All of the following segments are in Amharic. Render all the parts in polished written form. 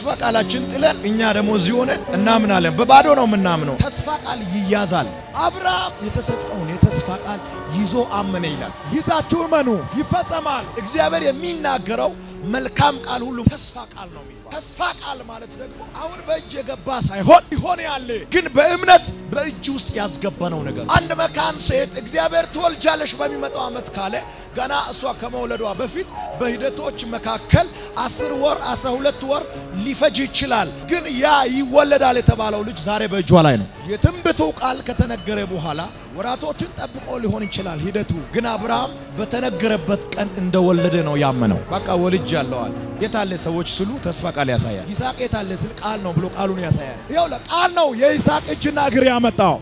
ተስፋ ቃላችን ጥለን እኛ ደሞ ዚሆነን እናምናለን በባዶ ነው እናምነው ተስፋ ቃል ይያዛል አብርሃም የተሰጠውን የተስፋ ቃል ይዞ አመነ ይላል ይዛችሁ መኑ ይፈጸማል እግዚአብሔር የሚናገረው መልካም ቃል ሁሉ ተስፋ ቃል ነው የሚባል ተስፋ ቃል ማለት ደግሞ አሁን በእጅ የገባ ሳይሆን ይሆነ ያለ ግን በእምነት በእጅ ውስጥ ያስገባነው ነገር አንድ መካን ሴት እግዚአብሔር ትወልጃለሽ በሚመጣው አመት ካለ ገና እሷ ከመወለዷ በፊት በሂደቶች መካከል 10 ወር 12 ወር ሊፈጅ ይችላል ግን ያ ይወለዳል የተባለው ልጅ ዛሬ በእጇ ላይ ነው የትንብቱ ቃል ከተነገረ በኋላ ወራቶችን ጠብቆ ሊሆን ይችላል ሂደቱ ግን አብርሃም በተነገረበት ቀን እንደወለደ ነው ያመነው በቃ ወልጅ ያለዋል የታለ ሰዎች ስሉ ተስፋ ቃል ያሳያል ይስሐቅ የታለ ስል ቃል ነው ብሎ ቃሉን ያሳያል ይሄው ለቃል ነው የይስሐቅ እጅና እግር ያመጣው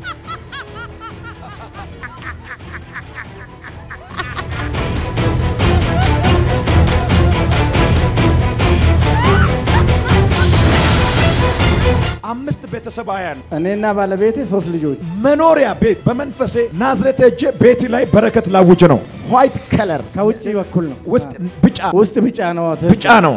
አምስት ቤተሰባያን እኔና ባለቤቴ 3 ልጆች መኖሪያ ቤት በመንፈሴ ናዝሬት እጄ ቤት ላይ በረከት ላውጭ ነው white color ከውጪ በኩል ነው ውስጥ ብጫ ነው ብጫ ነው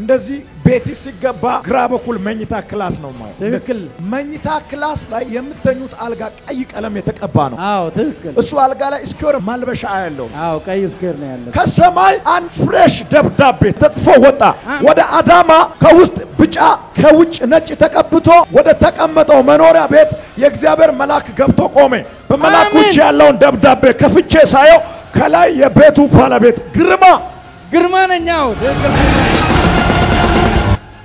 እንደዚህ ቤት ሲገባ ግራ በኩል መኝታ ክላስ ነው ማለት ትክክል መኝታ ክላስ ላይ የምትተኙት አልጋ ቀይ ቀለም የተቀባ ነው አዎ ትክክል እሱ አልጋ ላይ ስኩዌር ማልበሻ ያለው አዎ ቀይ ስኩዌር ነው ያለው ከሰማይ አንድ ፍሬሽ ደብዳቤ ተጽፎ ወጣ ወደ አዳማ ከውስጥ ብጫ ከውጭ ነጭ ተቀብቶ ወደ ተቀመጠው መኖሪያ ቤት የእግዚአብሔር መልአክ ገብቶ ቆመ በመልአኩ ያለውን ደብዳቤ ከፍቼ ሳየው ከላይ የቤቱ ባለቤት ግርማ ነኛው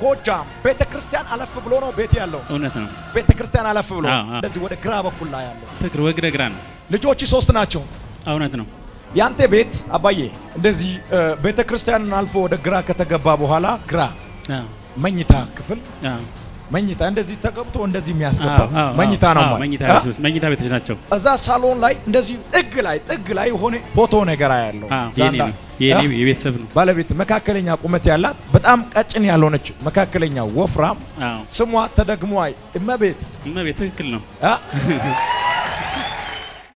ጎጃም ቤተክርስቲያን አለፍ ብሎ ነው ቤት ያለው እውነት ነው ቤተክርስቲያን አለፍ ብሎ እንደዚህ ወደ ግራ በኩል ላይ ያለው ትግር ወግረ ግራ ነው ልጆች 3 ናቸው እውነት ነው ያንተ ቤት አባዬ እንደዚህ ቤተክርስቲያንን አልፎ ወደ ግራ ከተገባ በኋላ ግራ መኝታ ክፍል መኝታ እንደዚህ ተቀብቶ እንደዚህ የሚያስቀባ መኝታ ነው መኝታ ቤት ናቸው እዛ ሳሎን ላይ እንደዚህ ጥግ ላይ ሆነ ፎቶ ነገር ያለው የኔ የቤተሰብ ነው ባለቤት መካከለኛ ቁመት ያላት በጣም ቀጭን ያልሆነች መካከለኛ ወፍራም ስሟ ተደግሞአይ እመቤት ትክክል ነው